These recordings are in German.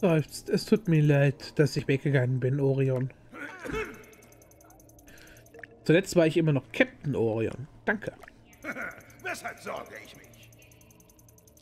Seufzt, es tut mir leid, dass ich weggegangen bin, Orion. Zuletzt war ich immer noch Captain Orion. Danke. Weshalb sorge ich mich?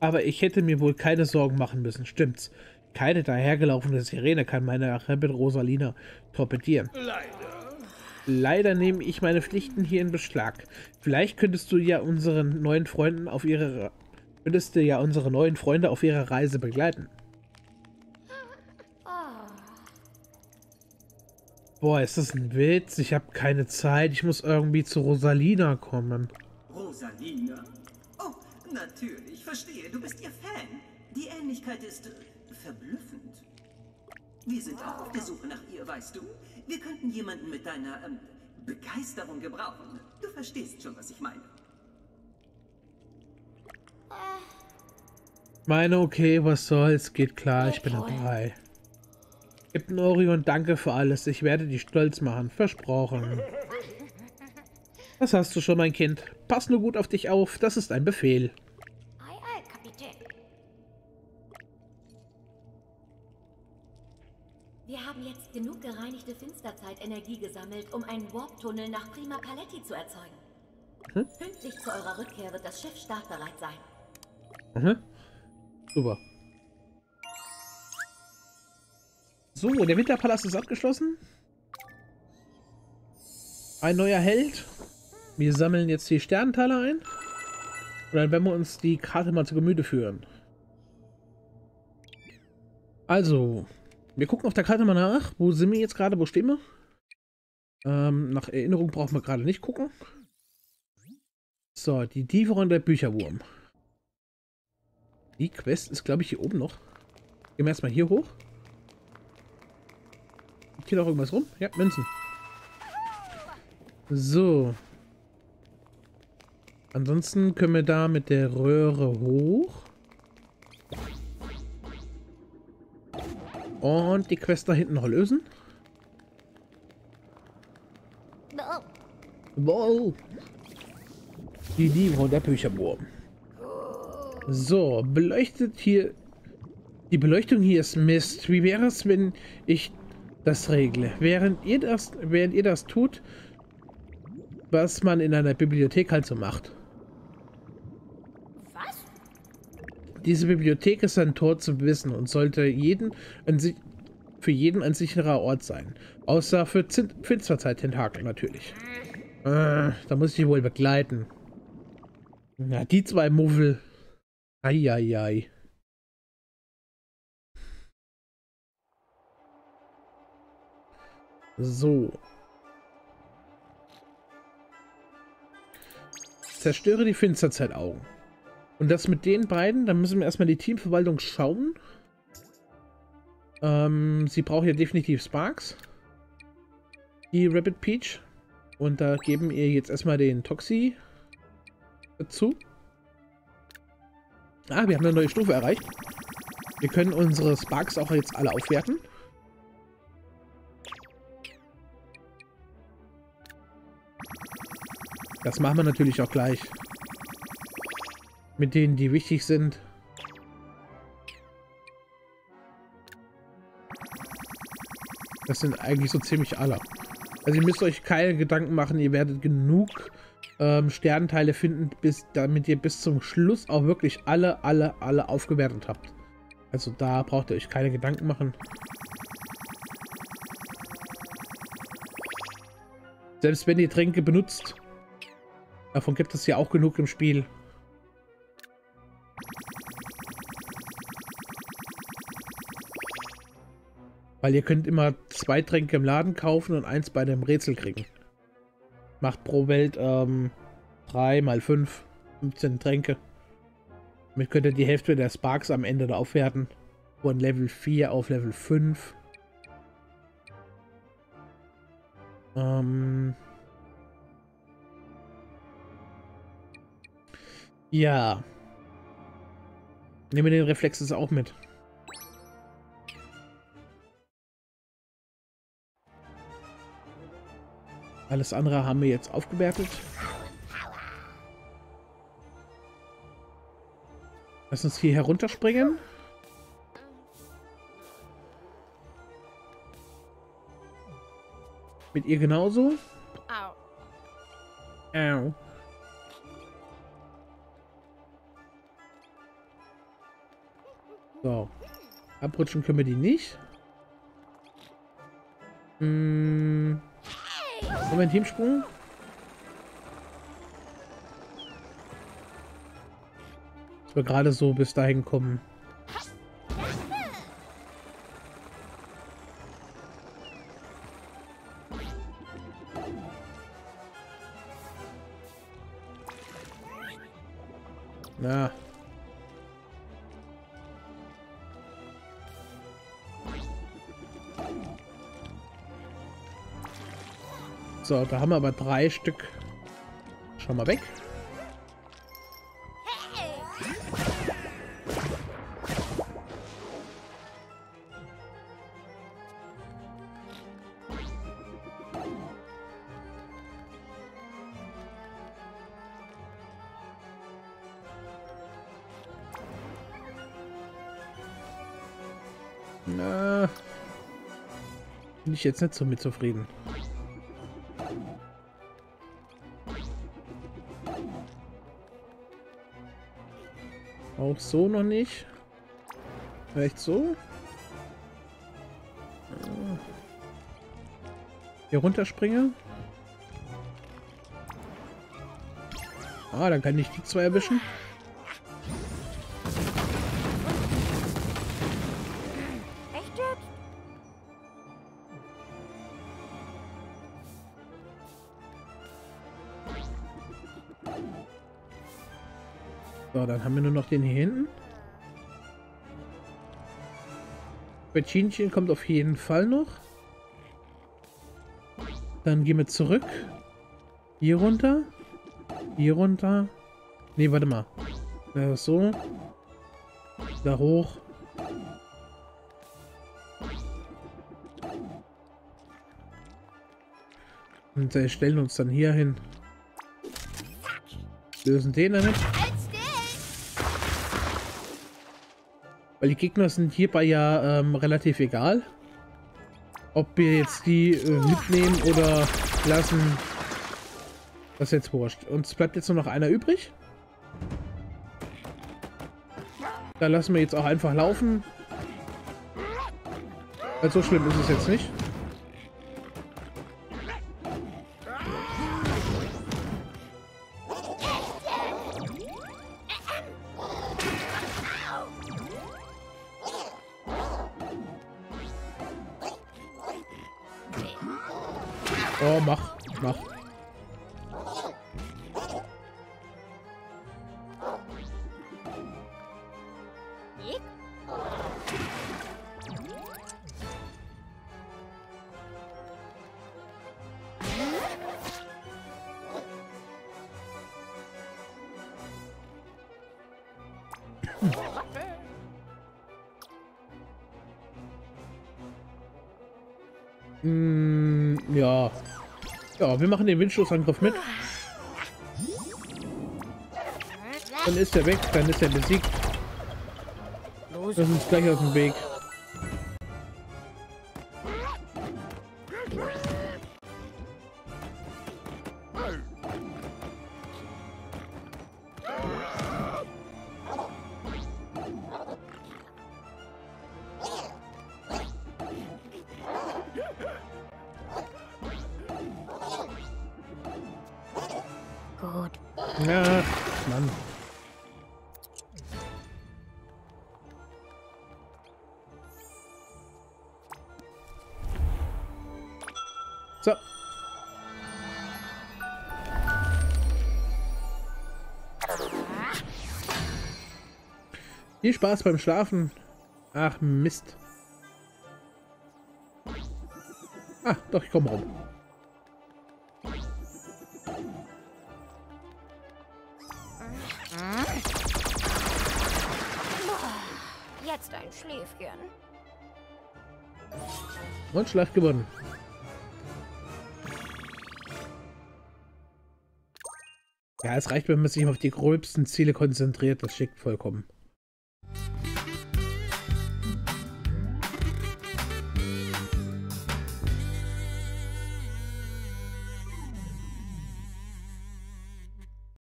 Aber ich hätte mir wohl keine Sorgen machen müssen, stimmt's? Keine dahergelaufene Sirene kann meine Rabbid Rosalina torpedieren. Leider nehme ich meine Pflichten hier in Beschlag. Vielleicht könntest du ja unsere neuen Freunde auf ihrer Reise begleiten. Boah, ist das ein Witz? Ich habe keine Zeit. Ich muss irgendwie zu Rosalina kommen. Rosalina? Oh, natürlich. Verstehe. Du bist ihr Fan. Die Ähnlichkeit ist verblüffend. Wir sind auch auf der Suche nach ihr, weißt du? Wir könnten jemanden mit deiner Begeisterung gebrauchen. Du verstehst schon, was ich meine. Okay, was soll's? Geht klar, ich bin dabei. Captain Orion, danke für alles. Ich werde dich stolz machen. Versprochen. Das hast du schon, mein Kind. Pass nur gut auf dich auf. Das ist ein Befehl. Ei, ei, Kapitän. Wir haben jetzt genug gereinigte Finsterzeit-Energie gesammelt, um einen Warp-Tunnel nach Prima Paletti zu erzeugen. Pünktlich zu eurer Rückkehr wird das Schiff startbereit sein. Super. So, der Winterpalast ist abgeschlossen. Ein neuer Held. Wir sammeln jetzt die Sternenteile ein. Und dann werden wir uns die Karte mal zu Gemüte führen. Also, wir gucken auf der Karte mal nach. Wo sind wir jetzt gerade? Wo stehen wir? Nach Erinnerung brauchen wir gerade nicht gucken. So, die Lieferung der Bücherwurm. Die Quest ist, glaube ich, hier oben noch. Gehen wir erstmal hier hoch. Liegt hier noch irgendwas rum? Ja, Münzen. So. Ansonsten können wir da mit der Röhre hoch. Und die Quest da hinten noch lösen. Wow. Die Lieferung der Bücherwurm. So, die Beleuchtung hier ist Mist. Wie wäre es, wenn ich das regle? Während ihr das tut, was man in einer Bibliothek halt so macht. Was? Diese Bibliothek ist ein Tor zum Wissen und sollte für jeden ein sicherer Ort sein. Außer für Finsterzeit-Tentakel natürlich. Da muss ich die wohl begleiten. Na, die zwei Muffel. Eieiei. So. Zerstöre die Finsterzeitaugen. Und das mit den beiden, da müssen wir erstmal die Teamverwaltung schauen. Sie braucht ja definitiv Sparks. Die Rabbid Peach. Und da geben ihr jetzt erstmal den Toxi dazu. Ah, wir haben eine neue Stufe erreicht. Wir können unsere Sparks auch jetzt alle aufwerten. Das machen wir natürlich auch gleich. Mit denen, die wichtig sind. Das sind eigentlich so ziemlich alle. Also ihr müsst euch keine Gedanken machen, ihr werdet genug Sternteile finden, damit ihr bis zum Schluss auch wirklich alle aufgewertet habt. Also da braucht ihr euch keine Gedanken machen. Selbst wenn ihr Tränke benutzt, davon gibt es ja auch genug im Spiel. Weil ihr könnt immer 2 Tränke im Laden kaufen und 1 bei dem Rätsel kriegen. Macht pro Welt 3 mal 5, 15 Tränke. Damit könnt ihr die Hälfte der Sparks am Ende da aufwerten. Von Level 4 auf Level 5. Ja. Nehmen wir den Reflex jetzt auch mit. Alles andere haben wir jetzt aufgewertet. Lass uns hier herunterspringen. Mit ihr genauso? Au. Au. So. Abrutschen können wir die nicht. Hm. Moment, Hiebsprung. Dass wir gerade so bis dahin kommen. Na. So, da haben wir aber 3 Stück. Schau mal weg. Na. Bin ich jetzt nicht so mit zufrieden. Auch so noch nicht. Vielleicht so. Hier runterspringe. Ah, dann kann ich die 2 erwischen. So, dann haben wir nur noch den hier hinten. Bettinchen kommt auf jeden Fall noch. Dann gehen wir zurück. Hier runter. Hier runter. Ne, warte mal. So. Da hoch. Und stellen uns dann hier hin. Lösen den damit. Weil die Gegner sind hierbei ja relativ egal, ob wir jetzt die mitnehmen oder lassen. Das ist jetzt wurscht. Uns bleibt jetzt nur noch einer übrig. Da lassen wir jetzt auch einfach laufen. Weil so schlimm ist es jetzt nicht. Oh, mach, mach. Ja. Ja, wir machen den Windstoßangriff mit. Dann ist er weg, dann ist er besiegt. Das ist uns gleich aus dem Weg. Na, Mann. So. Viel Spaß beim Schlafen. Ach, Mist. Ah, doch, ich komme rum. Jetzt ein Schläfchen. Und Schlacht gewonnen. Ja, es reicht, wenn man sich auf die gröbsten Ziele konzentriert. Das schickt vollkommen.